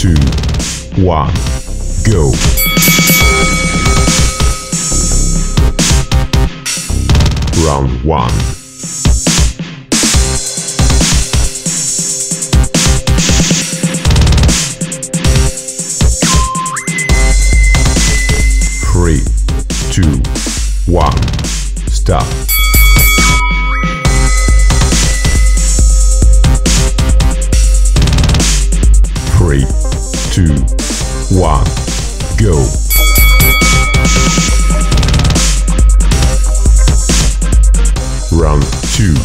2, 1, go! Round 1. Three, two, one, stop. Three, two, one, go. Round 2.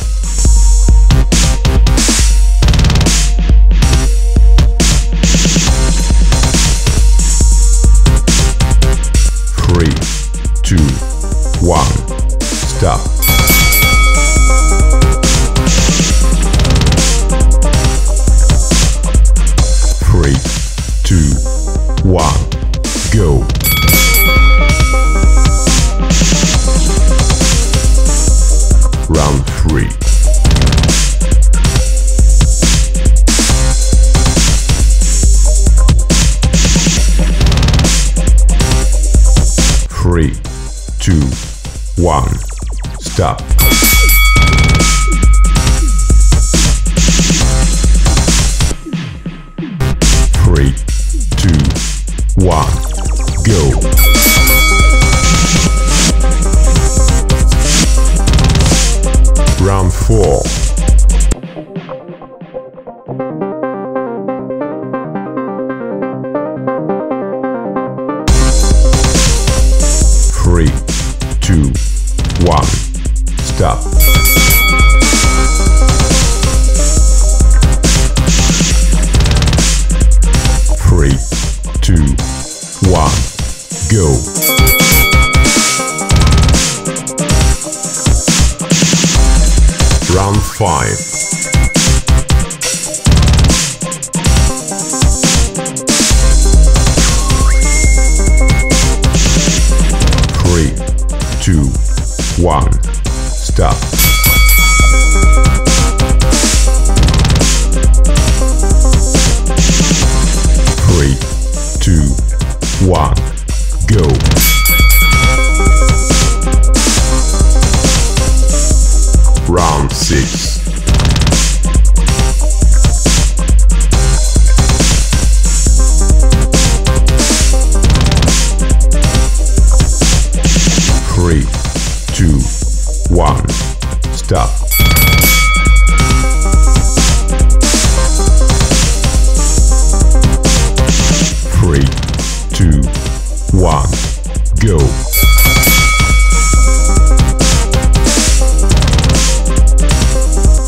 Stop. 3, 2, 1, go. Round 3. 3, 2, 1. Stop. 3, 2, 1, go. Round 4. 3, 2, 1, stop. 3, 2, 1, go. Round 5. 3, 2, 1, stop. 3, 2, 1, go. Round 6. 3, 2, 1, stop. 3, 2, 1, go.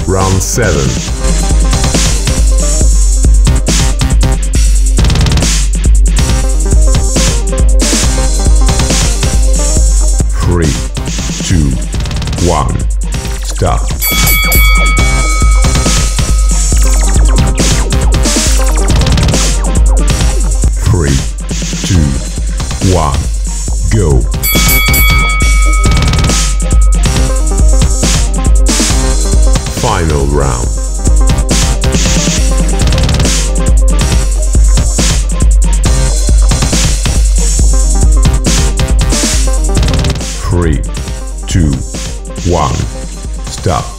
Round 7. 3, 2, 1, stop. 3, 2, 1, go. Final round. 3, 2, 1, stop.